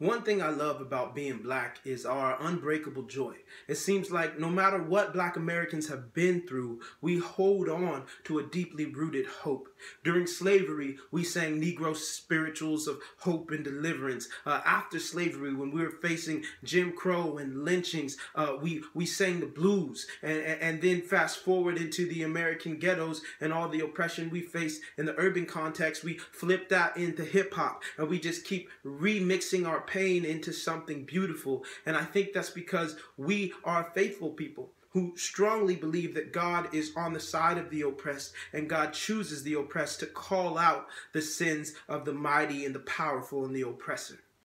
One thing I love about being black is our unbreakable joy. It seems like no matter what black Americans have been through, we hold on to a deeply rooted hope. During slavery, we sang Negro spirituals of hope and deliverance. After slavery, when we were facing Jim Crow and lynchings, we sang the blues. And then fast forward into the American ghettos and all the oppression we face in the urban context, we flip that into hip hop, and we just keep remixing our pain into something beautiful. And I think that's because we are faithful people who strongly believe that God is on the side of the oppressed, and God chooses the oppressed to call out the sins of the mighty and the powerful and the oppressor.